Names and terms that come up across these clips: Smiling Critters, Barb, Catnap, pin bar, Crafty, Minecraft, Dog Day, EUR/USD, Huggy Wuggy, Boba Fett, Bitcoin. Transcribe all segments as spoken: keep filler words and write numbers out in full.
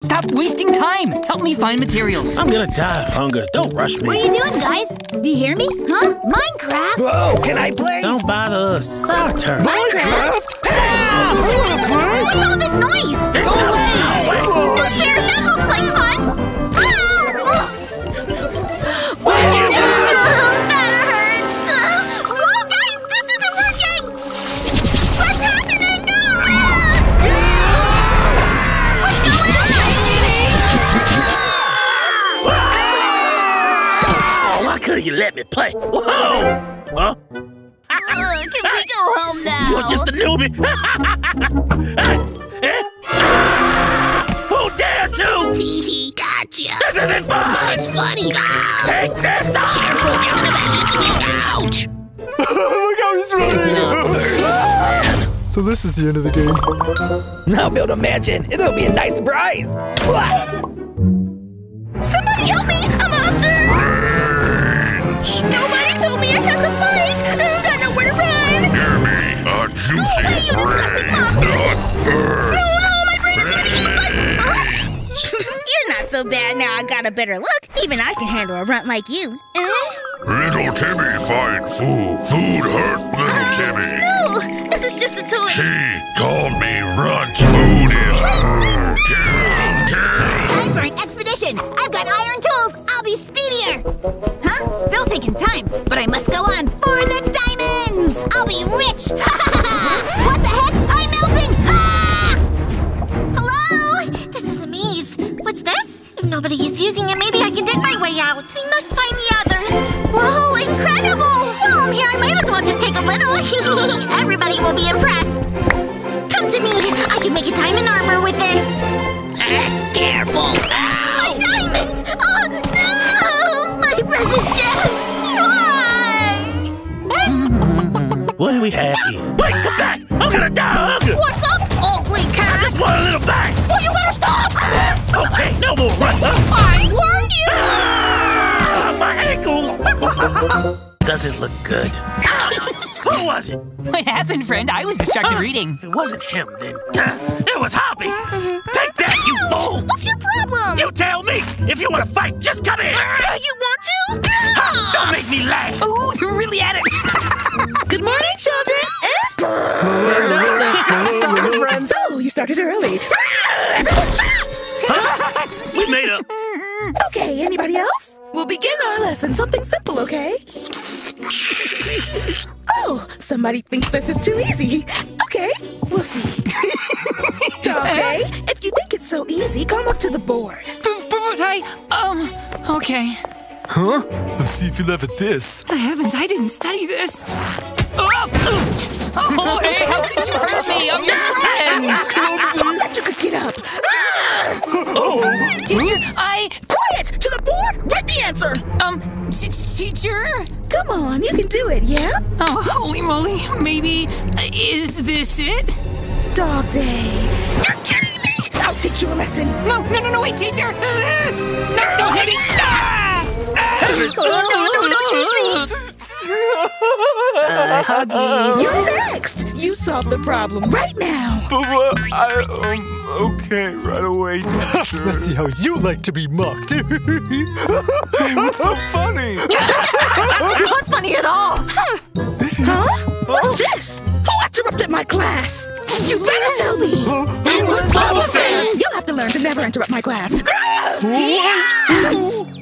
Stop wasting time! Help me find materials. I'm gonna die of hunger. Don't rush me. What are you doing, guys? Do you hear me? Huh? Minecraft! Whoa, can I play? Don't bother us. Our turn. Minecraft? Stop! What's all this noise? Go away! Not fair! That looks like fun! What are you doing? That hurts! Whoa, guys! This isn't working! What's happening? Could you let me play? Whoa! Huh? Ugh, can we go home now? You're just a newbie. Who dare to? Teehee, gotcha. This isn't fun. But it's funny. Oh. Take this off. Careful, you're gonna measure to me. Ouch. Look how he's running. So this is the end of the game. Now build a mansion. It'll be a nice surprise. Somebody help me! I'm out there. Nobody told me I had to fight! I've got nowhere to run! Give me a juicy no way, you not bird! No, no, my brain's gonna be eaten by... Huh? You're not so bad now I got a better look. Even I can handle a runt like you. Little Timmy find food. Food hurt little uh, Timmy. No, this is just a toy. She called me runt. Food is her. Kill, kill. Time for an expedition. I've got iron tools. I'll be speedier. Huh? Still taking time, but I must go on for the diamonds. I'll be rich. What the heck? I'm melting. Ah! Hello? This is a maze. What's this? If nobody is using it, maybe I can dig my way out. We must find the others. Whoa, incredible. While I'm here, I might as well just take a little. Everybody will be impressed. Come to me. I can make a diamond armor with this. Uh, careful. Ow! My diamonds. Oh, no. What do we have here? Wait, come back! I'm gonna die of hunger! What's up, ugly cat? I just want a little bite! Well, you better stop! Okay, no more running! I warned you! Ah, my ankles! Doesn't look good. Who was it? What happened, friend? I was distracted uh, reading. If it wasn't him, then it was Hoppy! Take that, ouch, you fool! What's your problem? You tell me! If you want to fight, just come in! Uh, you want to? Huh, don't make me laugh! Ooh, you're really at it! Good morning, children! Stop it, friends! Oh, you started early! Everyone shut up! Huh? We made up! Okay, anybody else? We'll begin our lesson. Something simple, okay? Oh, somebody thinks this is too easy. Okay, we'll see. Dog Day, if you think it's so easy, come up to the board. But I, um, okay. Huh? Let's see if you love at this. I haven't. I didn't study this. Oh, oh hey, how could you hurt me? I'm your friend. I thought you could get up. Oh, teacher, I... Quiet! To the board! Write the answer! Um, teacher? Come on, you can do it, yeah? Oh, holy moly. Maybe... Is this it? Dog Day. You're kidding me! I'll teach you a lesson. No, no, no, no, wait, teacher! No, don't hit me! No, no, don't shoot me! Uh, Huggy, you're next! You solve the problem right now! But what? I, um, okay, right away, teacher. Let's see how you like to be mocked. Hey, what's so funny? Not funny at all! Huh? Huh? What's this? Who interrupted my class? You better tell me! It was Boba Fett! You'll have to learn to never interrupt my class. What?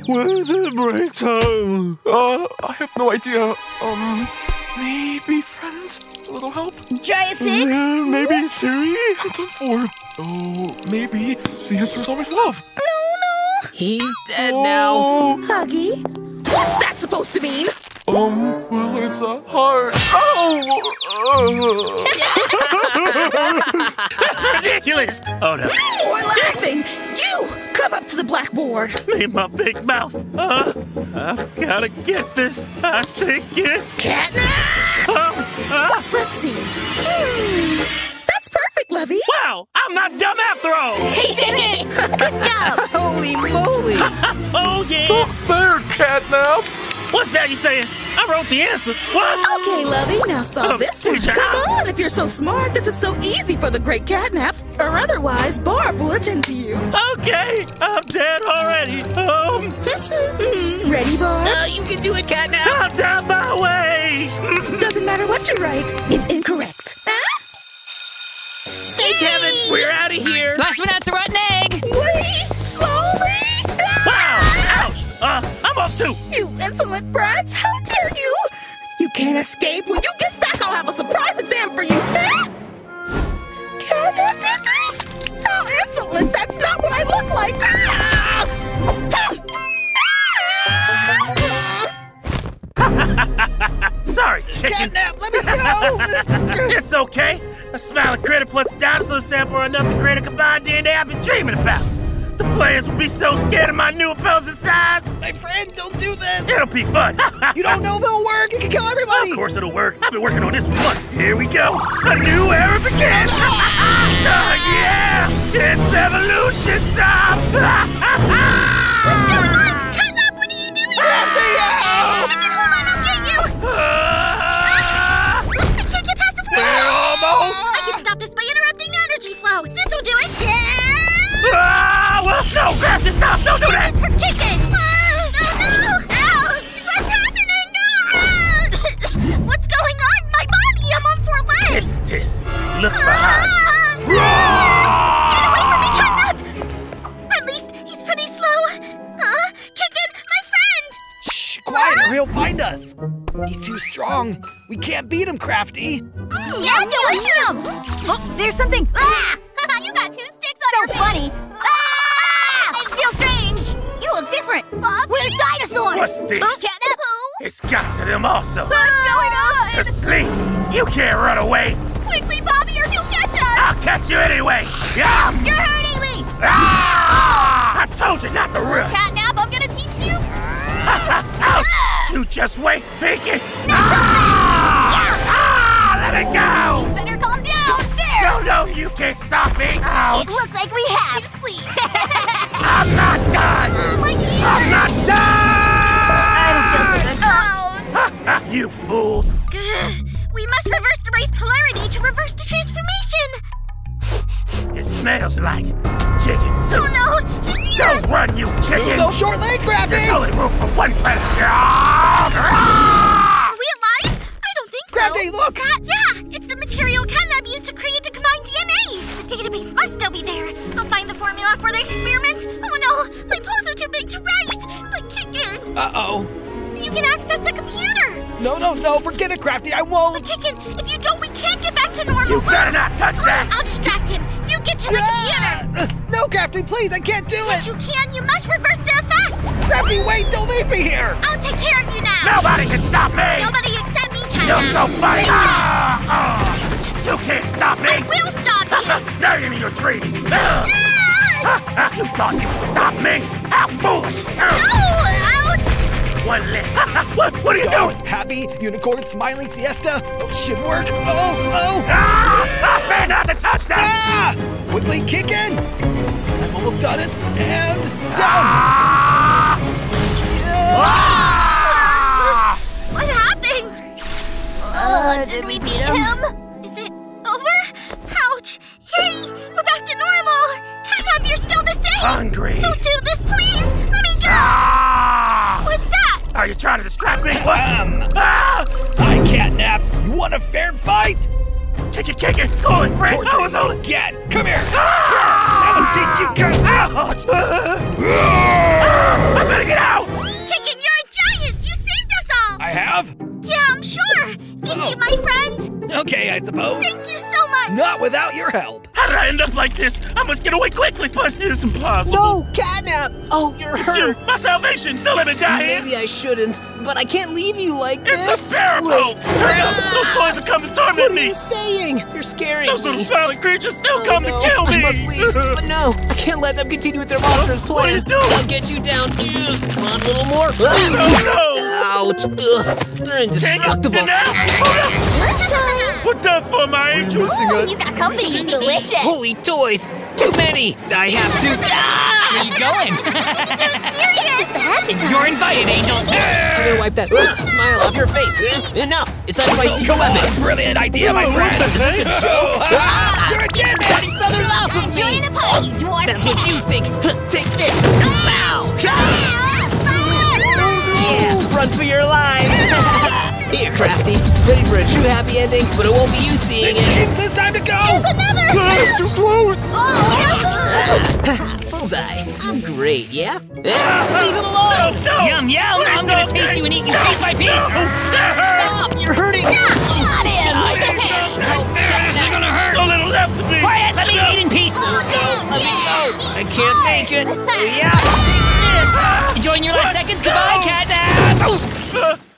When is it break time? Uh, I have no idea. Um, maybe friends? A little help? Try a six? Uh, maybe three? It's a four. Oh, maybe the answer is always love. No, no. He's dead oh. now. Huggy, what's that supposed to mean? Um, well, it's a heart. Oh! That's ridiculous! Oh, no. One last thing. You, come up to the blackboard. Made my big mouth. Uh, I've got to get this. I think it's... Catnap! Uh, uh. Let's see. Hmm. That's perfect, Lovey. Wow, I'm not dumb after all. He did it! Good job. Holy moly. Oh, yeah. Not fair, Catnap. What's that you saying? I wrote the answer. What? Okay, Lovey, now solve um, this one. Teacher. Come on, if you're so smart, this is so easy for the great Catnap. or otherwise Barb will attend to you. Okay, I'm dead already. Um, Ready, Barb? Uh, you can do it, Catnap. I'm down my way. Doesn't matter what you write, it's incorrect. Huh? Hey, hey, Kevin, we're out of here. Last one out to rotten egg. Wait, slowly. Wow, ouch. Uh, I'm off too. You insolent brats, how dare you? You can't escape. When you get back, I'll have a surprise exam for you. Huh? Kevin did this? How insolent, that's not what I look like. Ah! Sorry, chicken. Catnap, let me go. It's okay. A smiling critter plus a dinosaur sample are enough to create a combined D N A I've been dreaming about. The players will be so scared of my new opposing size. My friend, don't do this. It'll be fun. You don't know if it'll work. It can kill everybody. Of course it'll work. I've been working on this for months. Here we go. A new era begins. Oh, yeah. It's evolution time. What's going on? Come up. What are you doing? Crafty! If you can hold on, I'll get you. Uh, I can't get past the floor. We're almost. I can stop this by interrupting the energy flow. This will do it. Yeah. Ah, well, no, Crafty, stop. Don't do that. For kicking. Oh, no. Ouch. What's happening? Ah. What's going on? My body. I'm on four legs. Tis, tis. Look behind. Ah. Get away from me, Catnap. At least he's pretty slow. Huh? Kicking, my friend. Shh, quiet or he'll find us. He's too strong. We can't beat him, Crafty. Mm, yeah, do it to him. Oh, there's something. Ah! You got two sticks on so your funny. Face. Ah! It feels strange. You look different. Bob, we're dinosaurs. What's this? Look at them. It's got to them also. What's ah! going on? To sleep. You can't run away. Quickly, Bobby, or he'll catch us. I'll catch you anyway. Yeah. You're hurting me. Ah! I told you not to run. Catnap, I'm gonna teach you. Ah! You just wait, Pinky! No, ah! Yeah. Ah! Let it go! You better calm down! There! No, no, you can't stop me! Ouch. It looks like we have! You sleep! I'm not done! Uh, I'm not done! I don't feel so good. Ouch! You fools! We must reverse the race polarity to reverse the transformation! It smells like chicken soup! Oh no! He's Don't yes. run, you chicken! No short leg, Crafty! There's only room for one predator! Are we alive? I don't think Crafty, so. Crafty, look! That, yeah, it's the material Catnap used to create the combined D N A. The database must still be there. I'll find the formula for the experiment. Oh no, my paws are too big to write. But Kickin. Uh-oh. You can access the computer. No, no, no, forget it, Crafty, I won't. But Kickin, if you don't, we can't get back to normal. You better not touch Look, that! I'll distract him. You get to the ah! computer. Uh, no, Crafty, please, I can't do it. Yes, you can. You must reverse the effect. Crafty, wait, don't leave me here. I'll take care of you now. Nobody can stop me. Nobody except me can. You're so funny. Ah, oh. You can't stop me. I will stop you. Now you're in your tree. Ah! You thought you could stop me? How foolish. No, One less. what, what are you Dog, doing? Happy, unicorn, smiling, siesta. Oh, should work. Oh, oh. Ah! I better not to touch that. Ah! Quickly kick in. I've almost done it. And down. Ah! Yeah. Ah! What happened? Oh, did we beat him? Is it over? Ouch. Yay, we're back to normal. Catnap, you're still the same. Hungry. Don't do this, please. Let me go. Ah! What's that? Are you trying to distract me? What? Um, ah! I can't nap. You want a fair fight? Kick it, kick it. Go it, Frank. Torture I was only... Get. Come here. Ah! That'll teach you. Come out. Ah! I better get out. Kick it, you're a giant. You saved us all. I have? Yeah, I'm sure. Thank oh. you, my friend. Okay, I suppose. Thank you so much. Not without your help. How did I end up like this? I must get away quickly, but it's impossible. No, Catnap! Oh, you're it's hurt. You, my salvation! Don't let me die Maybe here. I shouldn't, but I can't leave you like it's this. It's a miracle! Those toys will come to torment me. What are you me. saying? You're scaring Those me. Those little smiling creatures, they'll oh, come no. to kill me. I must leave, but no, I can't let them continue with their monstrous plan. What are you doing? They'll get you down. Come on, a little more. Oh, no, no! Ouch. Ugh. They're indestructible. It, oh, no. What the for, my angels? Ooh, you got company. Delicious. Holy toys! Too many! I have to... Ah! Where are you going? It's You're invited, Angel. I'm gonna wipe that smile off your face. Enough! It's not my secret weapon. Brilliant idea, my friend. Is this a joke? Ah! You're a kid, man! the laugh at me! Enjoy the party, dwarf! That's what you think! Take this! Bow! Fire! Yeah, run for your life! Here, Crafty. Ready for a true happy ending, but it won't be you seeing it. It's this time to go! There's another! God, too close! Oh, bullseye. I'm great, yeah? Ah, leave him alone! No, no. Yum, yum! Please, I'm gonna taste you and eat you no, piece by piece! No. Stop! You're hurting me! Got him! Help! It's gonna hurt! So little left of me! Quiet! Let me no. eat in peace! Oh, no. Let yeah. me go! I can't make it! Yeah! Take this! Enjoying your last what? seconds? No. Goodbye, Catnap!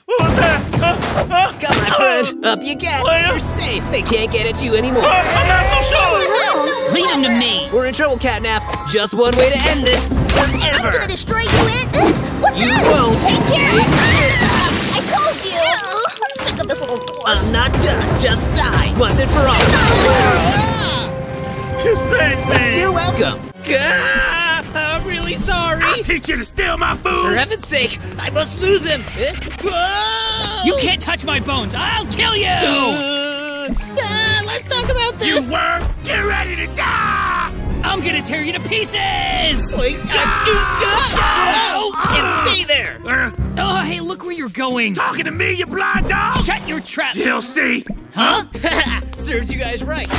What was that? Uh, uh, Come, my friend. Uh, Up you get. You're safe. They can't get at you anymore. Uh, I'm not so sure. Leave him to me. We're in trouble, Catnap. Just one way to end this. Forever. I'm gonna destroy you, Ant. What's you that? won't. Take care. Ah, I told you. Ew. I'm sick of this little dwarf. I'm not done. Just die. Once and for all. Ah. You saved me. You're welcome. Ah. I'm really sorry. I'll teach you to steal my food. For heaven's sake, I must lose him. Whoa. You can't touch my bones. I'll kill you. Uh, uh, let's talk about this. You were? Get ready to die. I'm going to tear you to pieces. Like, ah. Ah. Oh, ah. And stay there. Uh, oh, hey, look where you're going. Talking to me, you blind dog. Shut your trap. You'll see. Huh? Serves you guys right.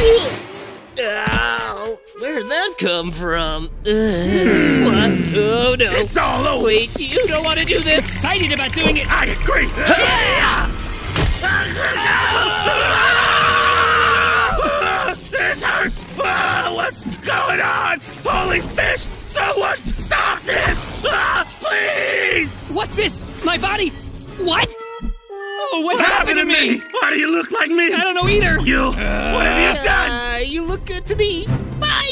Oh, where'd that come from? Uh, mm. What? Oh no! It's all over. Wait, you don't want to do this. Excited about doing it? I agree. Yeah. This hurts. Oh, what's going on? Holy fish! Someone stop this! Oh, please! What's this? My body? What? Oh, what, what happened, happened to me? me? Why do you look like me? I don't know either. You? Uh, what have you done? Uh, you look good to me. Bye.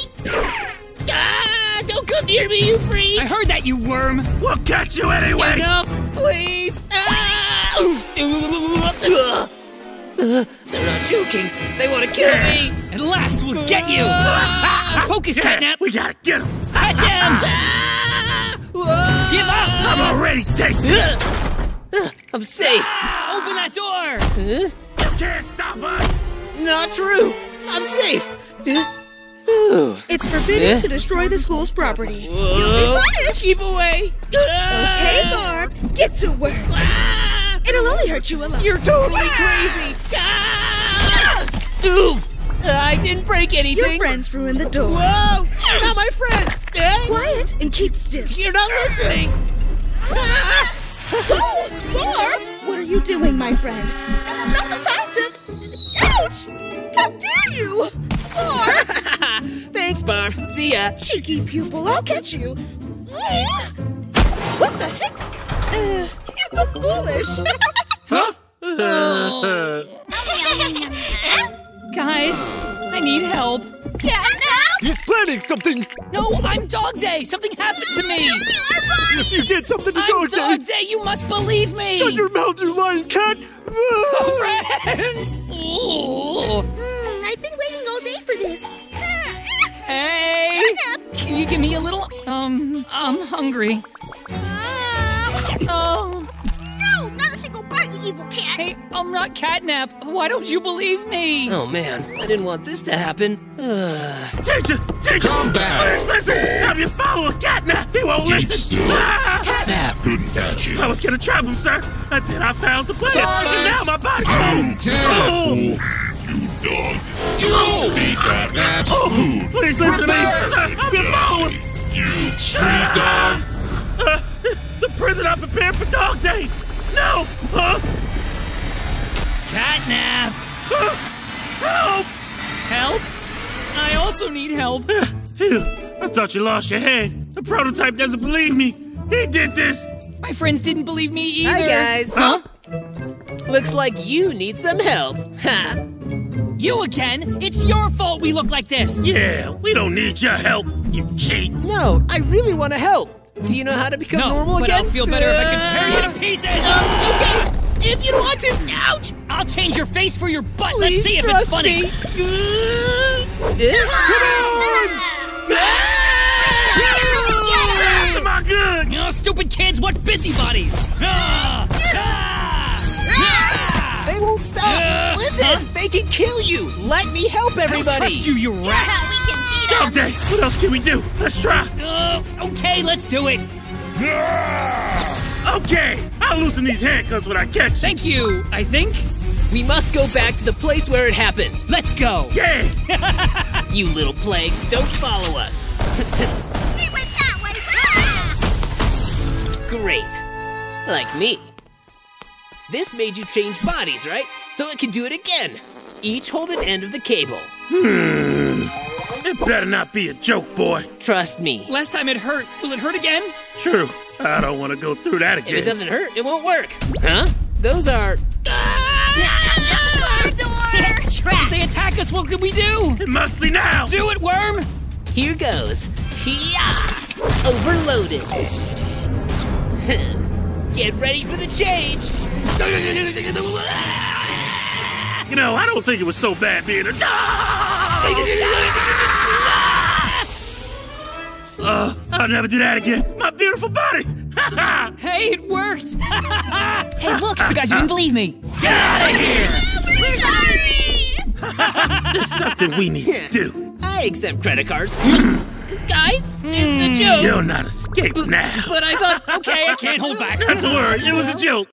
Ah, don't come near me, you freak. I heard that, you worm. We'll catch you anyway. Enough, please. Ah. Uh, they're not joking. They want to kill yeah. me. At last, we'll get you. Uh, Focus, yeah, Catnap. We gotta get him. Catch him. Ah. Give up. I'm already tasting it. Uh. Uh, I'm safe. Ah, open that door. Huh? You can't stop us. Not true. I'm safe. Uh, it's forbidden uh, to destroy the school's property. Whoa. You'll be punished. Keep away. Okay, Barb. Get to work. Ah, it'll only hurt you a lot. You're totally ah, crazy. Ah, ah, oof. I didn't break anything. Your friends ruined the door. Whoa. Not my friends. Uh, Quiet and keep still. You're not listening. Ah. Oh, Barb! What are you doing, my friend? This is not the time to... Ouch! How dare you! Barb! Thanks, Barb. See ya. Cheeky pupil, I'll catch you. What the heck? Uh, you look foolish. Huh? Oh. Guys, I need help. Yeah, no. He's planning something. No, I'm Dog Day. Something happened to me. If you did something to Dog Day. I'm Dog Day. You must believe me. Shut your mouth, you lying cat. Oh, friends. Ooh. Mm, I've been waiting all day for this. Hey. Can you give me a little? Um, I'm hungry. Uh, oh. No, not a single bite, you evil cat. Hey, I'm not Catnap. Why don't you believe me? Oh, man. I didn't want this to happen. Uh... Teacher! Teacher! Come back! Please listen! Have your follower, Catnap! He won't Keep listen! Still. Ah! Catnap couldn't catch you. I was gonna trap him, sir. And then I found the plan. And now my body... I don't care, oh. You dog. You oh. be Catnap's oh. food. Please listen Remember. to me, sir. I'm your follower. You tree dog. Uh, the prison I prepared for Dog Day. No! Huh? Catnap! Uh, help! Help? I also need help. I thought you lost your head. The prototype doesn't believe me. He did this. My friends didn't believe me either. Hi, guys. Huh? Looks like you need some help. Ha! You again? It's your fault we look like this. Yeah, we don't need your help, you cheat. No, I really want to help. Do you know how to become no, normal again? No, but I'll feel better uh, if I can tear you to pieces. Uh, okay. If you want to, ouch! I'll change your face for your butt. Please Let's see if it's funny. Me. Come on! Am I good? You know, stupid kids, what busybodies? Ah, ah, they won't stop. Uh, Listen, huh? They can kill you. Let me help everybody. I don't trust you, you rat. Yeah, we can beat Dog Day! What else can we do? Let's try! Uh, okay, let's do it! Okay! I'll loosen these handcuffs when I catch you! Thank you, I think. We must go back to the place where it happened. Let's go! Yeah! You little plagues, don't follow us! She went that way! Ah! Great. Like me. This made you change bodies, right? So it can do it again. Each hold an end of the cable. Hmm. It better not be a joke, boy. Trust me. Last time it hurt. Will it hurt again? True. I don't want to go through that again. If it doesn't hurt, it won't work. Huh? Those are... If they attack us, what can we do? It must be now! Do it, worm! Here goes. Hi-ya! Overloaded. Get ready for the change! You know, I don't think it was so bad being a... uh, I'll never do that again. My beautiful body! Hey, it worked! Hey, look, it's the guys who didn't believe me. Get out of here! We're sorry! There's something we need to do. I accept credit cards. Guys, it's a joke. You'll not escape B now. But I thought, okay, I can't hold back. Not to worry, it was a joke.